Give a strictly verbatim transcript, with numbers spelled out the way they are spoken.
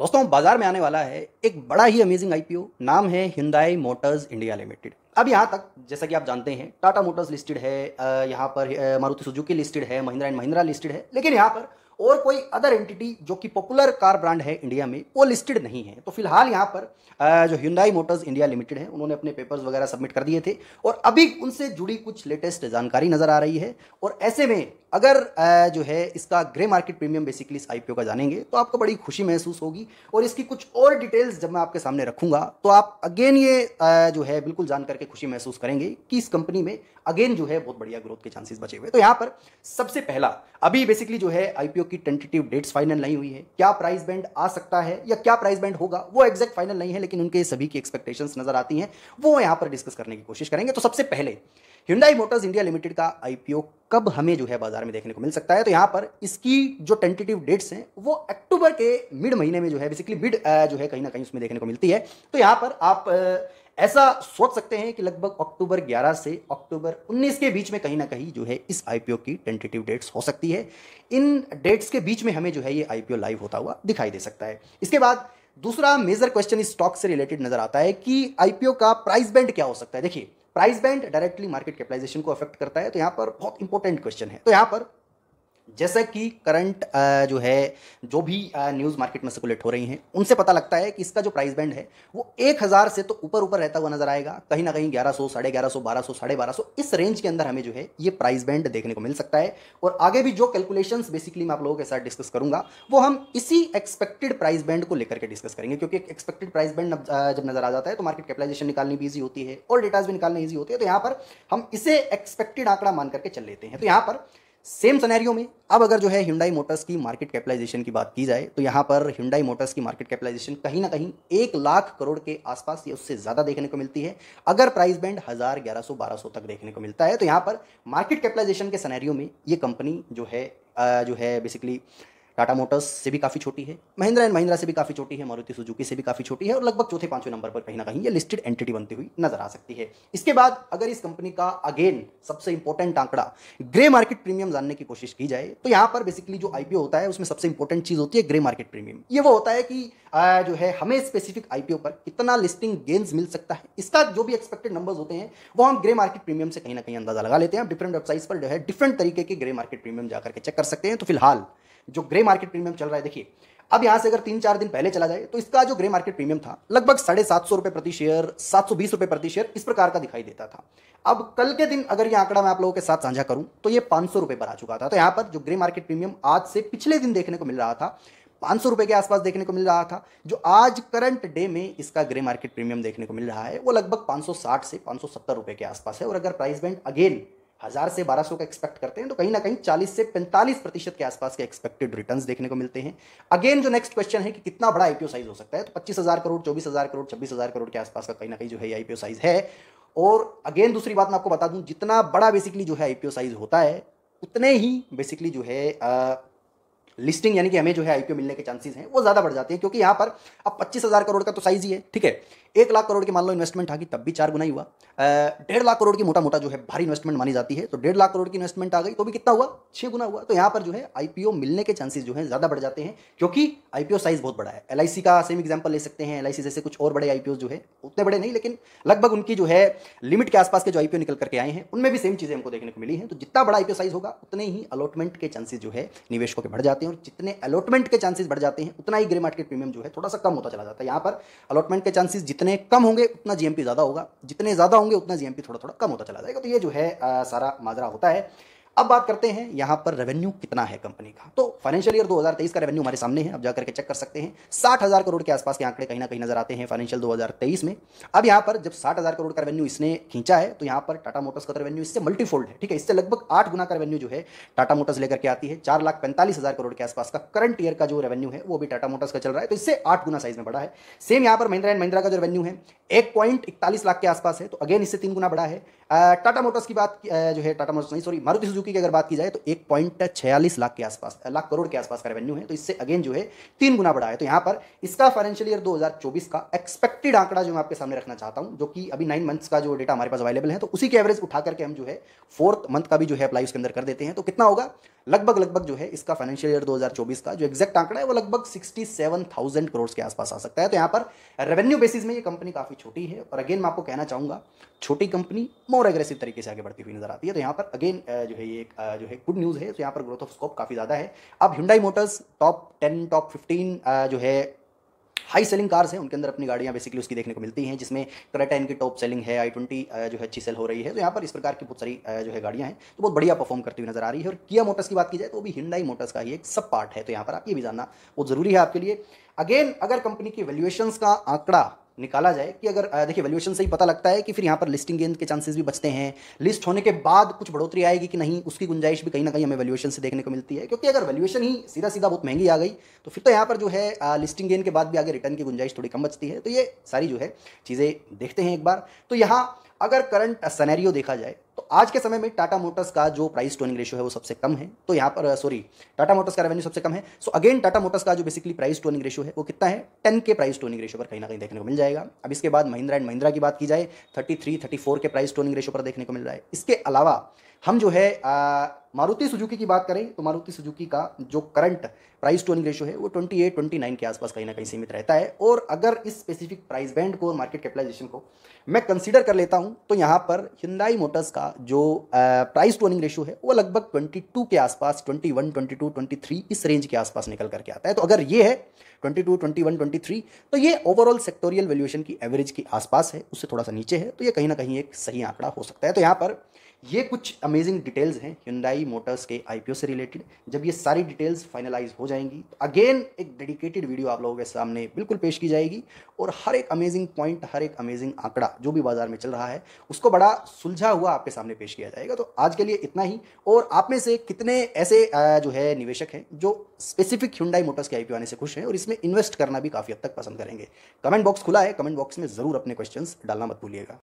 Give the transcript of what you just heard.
दोस्तों बाजार में आने वाला है एक बड़ा ही अमेजिंग आईपीओ। नाम है Hyundai मोटर्स इंडिया लिमिटेड। अब यहाँ तक जैसा कि आप जानते हैं टाटा मोटर्स लिस्टेड है, यहाँ पर मारुति सुजुकी लिस्टेड है, महिंद्रा एंड महिंद्रा लिस्टेड है, लेकिन यहाँ पर और कोई अदर एंटिटी जो कि पॉपुलर कार ब्रांड है इंडिया में वो लिस्टेड नहीं है। तो फिलहाल यहाँ पर जो Hyundai मोटर्स इंडिया लिमिटेड है उन्होंने अपने पेपर्स वगैरह सबमिट कर दिए थे और अभी उनसे जुड़ी कुछ लेटेस्ट जानकारी नजर आ रही है। और ऐसे में अगर जो है इसका ग्रे मार्केट प्रीमियम बेसिकली इस आईपीओ का जानेंगे तो आपको बड़ी खुशी महसूस होगी और इसकी कुछ और डिटेल्स जब मैं आपके सामने रखूंगा तो आप अगेन ये जो है बिल्कुल जान करके खुशी महसूस करेंगे कि इस कंपनी में अगेन जो है बहुत बढ़िया ग्रोथ के चांसेस बचे हुए। तो यहाँ पर सबसे पहला अभी बेसिकली जो है आईपीओ की टेंटेटिव डेट्स फाइनल नहीं हुई है, क्या प्राइस बैंड आ सकता है या क्या प्राइस बैंड होगा वो एग्जैक्ट फाइनल नहीं है, लेकिन उनके सभी की एक्सपेक्टेशंस नजर आती हैं, वो यहाँ पर डिस्कस करने की कोशिश करेंगे। तो सबसे पहले Hyundai मोटर्स इंडिया लिमिटेड का आईपीओ कब हमें जो है बाजार में देखने को मिल सकता है, तो यहाँ पर इसकी जो टेंटेटिव डेट्स हैं वो अक्टूबर के मिड महीने में जो है बेसिकली मिड जो है कहीं ना कहीं उसमें देखने को मिलती है। तो यहाँ पर आप ऐसा सोच सकते हैं कि लगभग अक्टूबर ग्यारह से अक्टूबर उन्नीस के बीच में कहीं ना कहीं जो है इस आईपीओ की टेंटेटिव डेट्स हो सकती है। इन डेट्स के बीच में हमें जो है ये आईपीओ लाइव होता हुआ दिखाई दे सकता है। इसके बाद दूसरा मेजर क्वेश्चन इस स्टॉक से रिलेटेड नजर आता है कि आईपीओ का प्राइस बैंड क्या हो सकता है। देखिए price band directly market capitalisation को अफेक्ट करता है, तो यहाँ पर बहुत इंपॉर्टेंट क्वेश्चन है। तो यहाँ पर जैसा कि करंट जो है जो भी न्यूज़ मार्केट में सर्कुलेट हो रही हैं उनसे पता लगता है कि इसका जो प्राइस बैंड है वो एक हज़ार से तो ऊपर ऊपर रहता हुआ नजर आएगा, कहीं ना कहीं ग्यारह सौ, साढ़े ग्यारह सौ, बारह सौ, साढ़े बारह सौ, इस रेंज के अंदर हमें जो है ये प्राइस बैंड देखने को मिल सकता है। और आगे भी जो कैलकुलेशंस बेसिकली मैं आप लोगों के साथ डिस्कस करूंगा वो हम इसी एक्सपेक्टेड प्राइस बैंड को लेकर के डिस्कस करेंगे, क्योंकि एक एक्सपेक्टेड प्राइस बैंड जब नजर आ जाता है तो मार्केट कैपिटलाइजेशन निकालनी भी ईजी होती है और डेटाज भी निकालना ईजी होती है। तो यहाँ पर हम इसे एक्सपेक्टेड आंकड़ा मान करके चल लेते हैं। तो यहाँ पर सेम सिनेरियो में अब अगर जो है Hyundai मोटर्स की मार्केट कैपिटलाइजेशन की बात की जाए तो यहाँ पर Hyundai मोटर्स की मार्केट कैपिटलाइजेशन कहीं ना कहीं एक लाख करोड़ के आसपास या उससे ज़्यादा देखने को मिलती है, अगर प्राइस बैंड हज़ार ग्यारह सौ बारह सौ तक देखने को मिलता है। तो यहाँ पर मार्केट कैपिटलाइजेशन के सिनेरियो में ये कंपनी जो है जो है बेसिकली टाटा मोटर्स से भी काफ़ी छोटी है, महिंद्रा एंड महिंद्रा से भी काफ़ी छोटी है, मारुति सुजुकी से भी काफ़ी छोटी है और लगभग चौथे पांचवें नंबर पर कहीं ना कहीं ये लिस्टेड एंटिटी बनती हुई नजर आ सकती है। इसके बाद अगर इस कंपनी का अगेन सबसे इंपॉर्टेंट आंकड़ा ग्रे मार्केट प्रीमियम जानने की कोशिश की जाए तो यहाँ पर बेसिकली जो आईपीओ होता है उसमें सबसे इंपॉर्टेंट चीज़ होती है ग्रे मार्केट प्रीमियम। ये वो होता है कि जो है हमें स्पेसिफिक आईपीओ पर कितना लिस्टिंग गेन्स मिल सकता है, इसका जो भी एक्सपेक्टेड नंबर्स होते हैं वो हम ग्रे मार्केट प्रीमियम से कहीं ना कहीं अंदाजा लगा लेते हैं। डिफरेंट वेबसाइट्स पर जो है डिफरेंट तरीके के ग्रे मार्केट प्रीमियम जाकर के चेक कर सकते हैं। तो फिलहाल जो ग्रे मार्केट प्रीमियम चल रहा है, देखिए अब यहां से अगर तीन चार दिन पहले चला जाए तो इसका जो ग्रे मार्केट प्रीमियम था लगभग साढ़े सात सौ रुपये प्रति शेयर, सात सौ बीस रुपये प्रति शेयर इस प्रकार का दिखाई देता था। अब कल के दिन अगर ये आंकड़ा मैं आप लोगों के साथ साझा करूं तो ये पाँच सौ रुपये पर आ चुका था। तो यहां पर जो ग्रे मार्केट प्रीमियम आज से पिछले दिन देखने को मिल रहा था पाँच सौ रुपये के आसपास देखने को मिल रहा था, जो आज करंट डे में इसका ग्रे मार्केट प्रीमियम देखने को मिल रहा है वो लगभग पाँच सौ साठ से पाँच सौ सत्तर रुपये के आसपास है। और अगर प्राइस बैंड अगेन हज़ार से बारह सौ का एक्सपेक्ट करते हैं तो कहीं ना कहीं चालीस से पैंतालीस प्रतिशत के आसपास के एक्सपेक्टेड रिटर्न्स देखने को मिलते हैं। अगेन जो नेक्स्ट क्वेश्चन है कि कितना बड़ा आईपीओ साइज हो सकता है, तो पच्चीस हज़ार करोड़, चौबीस हज़ार करोड़, छब्बीस हज़ार करोड़ के आसपास का कहीं ना कहीं जो है आईपीओ साइज है। और अगेन दूसरी बात मैं आपको बता दूं, जितना बड़ा बेसिकली जो है आईपीओ साइज होता है उतने ही बेसिकली जो है आ, लिस्टिंग यानी कि हमें जो है आईपीओ मिलने के चांसेस हैं वो ज़्यादा बढ़ जाते हैं, क्योंकि यहाँ पर अब पच्चीस हज़ार करोड़ का तो साइज ही है, ठीक है। एक लाख करोड़ की मान लो इन्वेस्टमेंट आ गई तब भी चार गुना ही हुआ, डेढ़ लाख करोड़ की मोटा मोटा जो है भारी इन्वेस्टमेंट मानी जाती है, तो डेढ़ लाख करोड़ की इन्वेस्टमेंट आ गई तो भी कितना हुआ, छः गुना हुआ। तो यहाँ पर जो है आईपीओ मिलने के चांसेस जो है ज़्यादा बढ़ जाते हैं क्योंकि आईपीओ साइज़ बहुत बड़ा है। एलआईसी का सेम एग्जाम्पल ले सकते हैं, एलआईसी जैसे कुछ और बड़े आईपीओ जो है, उतने बड़े नहीं लेकिन लगभग उनकी जो है लिमिट के आसपास के जो आईपीओ निकल करके आए हैं उनमें भी सेम चीज़ें हमको देखने को मिली हैं। तो जितना बड़ा आईपीओ साइज होगा उतने ही अलॉटमेंट के चांसेस जो है निवेशकों के बढ़ जाते हैं, और जितने अलॉटमेंट के चांसेस बढ़ जाते हैं उतना ही ग्रे मार्केट प्रीमियम जो है थोड़ा सा कम होता चला जाता है। यहाँ पर अलॉटमेंट के चांसेस जितने कम होंगे उतना जीएमपी ज्यादा होगा, जितने ज्यादा होंगे उतना जीएमपी थोड़ा थोड़ा कम होता चला जाएगा। तो ये जो है आ, सारा माजरा होता है। अब बात करते हैं यहाँ पर रेवेन्यू कितना है कंपनी का। तो फाइनेंशियल ईयर दो हज़ार तेईस का रेवेन्यू हमारे सामने है, आप जाकर के चेक कर सकते हैं। साठ हज़ार करोड़ के आसपास के आंकड़े कहीं ना कहीं नजर आते हैं फाइनेंशियल दो हज़ार तेईस में। अब यहाँ पर जब साठ हज़ार करोड़ का रेवेन्यू इसने खींचा है तो यहाँ पर टाटा मोटर्स का रेवेन्यू इससे मल्टीफोल्ड है, ठीक है। इससे लगभग आठ गुना का रेवेन्यू जो है टाटा मोटर्स लेकर के आती है। चार लाख पैंतालीस हज़ार करोड़ के आसपास का करंट ईयर का जो रेवेन्यू है वो भी टाटा मोटर्स का चल रहा है, तो इससे आठ गुना साइज में बड़ा है। सेम यहाँ पर महिंद्रा एंड महिंद्रा का जो रेवेन्यू है एक पॉइंट इकतालीस लाख के आसपास है, तो अगेन इससे तीन गुना बड़ा है। टाटा मोटर्स की बात जो है, टाटा मोटर्स नहीं सॉरी मारुति सुजुकी की अगर बात की जाए तो एक पॉइंट छियालीस लाख के आसपास लाख करोड़ के आसपास का रेवेन्यू है, तो इससे अगेन जो है तीन गुना बढ़ा है। तो यहाँ पर इसका फाइनेंशियल ईयर दो हज़ार चौबीस का एक्सपेक्टेड आंकड़ा जो मैं आपके सामने रखना चाहता हूँ, जो कि अभी नाइन मंथ्स का जो डेटा हमारे पास अवेलेबल है, तो उसी के एवरेज उठा करके हम जो है फोर्थ मंथ का भी जो है अप्लाई उसके अंदर कर देते हैं। तो कितना होगा लगभग लगभग जो है इसका फाइनेंशियल ईयर दो हज़ार चौबीस का जो एग्जैक्ट आंकड़ा है वो लगभग सड़सठ हज़ार करोड़ के आसपास आ सकता है। तो यहाँ पर रेवेन्यू बेसिस में ये कंपनी काफ़ी छोटी है, और अगेन मैं आपको कहना चाहूँगा छोटी कंपनी मोर एग्रेसिव तरीके से आगे बढ़ती हुई नजर आती है। तो यहाँ पर अगेन जो है ये जो है गुड न्यूज़ है। तो यहाँ पर ग्रोथ ऑफ स्कोप काफ़ी ज़्यादा है। अब Hyundai motors top ten top fifteen जो है हाई सेलिंग कार्स हैं उनके अंदर अपनी गाड़ियां बेसिकली उसकी देखने को मिलती हैं, जिसमें क्रेटा इनकी टॉप सेलिंग है, आई ट्वेंटी जो है अच्छी सेल हो रही है। तो यहाँ पर इस प्रकार की बहुत सारी जो है गाड़ियां हैं तो बहुत बढ़िया परफॉर्म करती हुई नजर आ रही है। और किया मोटर्स की बात की जाए तो भी Hyundai मोटर्स का ही एक सब पार्ट है। तो यहाँ पर आप ये भी जानना बहुत जरूरी है आपके लिए। अगेन अगर कंपनी की वैल्यूएशन का आंकड़ा निकाला जाए कि अगर देखिए वैल्यूएशन से ही पता लगता है कि फिर यहाँ पर लिस्टिंग गेन के चांसेस भी बचते हैं, लिस्ट होने के बाद कुछ बढ़ोतरी आएगी कि नहीं उसकी गुंजाइश भी कहीं ना कहीं हमें वैल्यूएशन से देखने को मिलती है। क्योंकि अगर वैल्यूएशन ही सीधा सीधा बहुत महंगी आ गई तो फिर तो यहाँ पर जो है लिस्टिंग गेन के बाद भी आगे रिटर्न की गुंजाइश थोड़ी कम बचती है। तो ये सारी जो है चीज़ें देखते हैं एक बार। तो यहाँ अगर करंट सिनेरियो देखा जाए तो आज के समय में टाटा मोटर्स का जो प्राइस टर्निंग रेशियो है वो सबसे कम है। तो यहाँ पर सॉरी टाटा मोटर्स का रेवेन्यू सबसे कम है। सो अगेन टाटा मोटर्स का जो बेसिकली प्राइस टर्निंग रेशियो है वो कितना है, टेन के प्राइस टर्निंग रेशियो पर कहीं ना कहीं देखने को मिल जाएगा। अब इसके बाद महिंद्रा एंड महिंद्रा की बात की जाए थर्टी थ्री थर्टी फोर के प्राइस टर्निंग रेशियो पर देखने को मिल रहा है। इसके अलावा हम जो है मारुति सुजुकी की बात करें तो मारुति सुजुकी का जो करंट प्राइस टर्निंग रेशियो है वो अट्ठाईस उनतीस के आसपास कहीं ना कहीं सीमित रहता है। और अगर इस स्पेसिफिक प्राइस बैंड को और मार्केट कैपिटलाइजेशन को मैं कंसीडर कर लेता हूं तो यहाँ पर Hyundai मोटर्स का जो प्राइस टर्निंग रेशियो है वो लगभग बाईस के आसपास इक्कीस, बाईस, तेईस इस रेंज के आसपास निकल करके आता है। तो अगर ये है बाईस, इक्कीस, तेईस तो ये ओवरऑल सेक्टोरियल वैल्यूएशन की एवरेज के आसपास है, उससे थोड़ा सा नीचे है। तो ये कहीं ना कहीं एक सही आंकड़ा हो सकता है। तो यहाँ पर ये कुछ अमेजिंग डिटेल्स हैं Hyundai मोटर्स के आईपीओ से रिलेटेड। जब ये सारी डिटेल्स फाइनलाइज हो जाएंगी तो अगेन एक डेडिकेटेड वीडियो आप लोगों के सामने बिल्कुल पेश की जाएगी और हर एक अमेजिंग पॉइंट, हर एक अमेजिंग आंकड़ा जो भी बाजार में चल रहा है उसको बड़ा सुलझा हुआ आपके सामने पेश किया जाएगा। तो आज के लिए इतना ही। और आप में से कितने ऐसे जो है निवेशक हैं जो स्पेसिफिक Hyundai मोटर्स के आईपीओ आने से खुश हैं और इसमें इन्वेस्ट करना भी काफ़ी हद तक पसंद करेंगे? कमेंट बॉक्स खुला है, कमेंट बॉक्स में ज़रूर अपने क्वेश्चंस डालना मत भूलिएगा।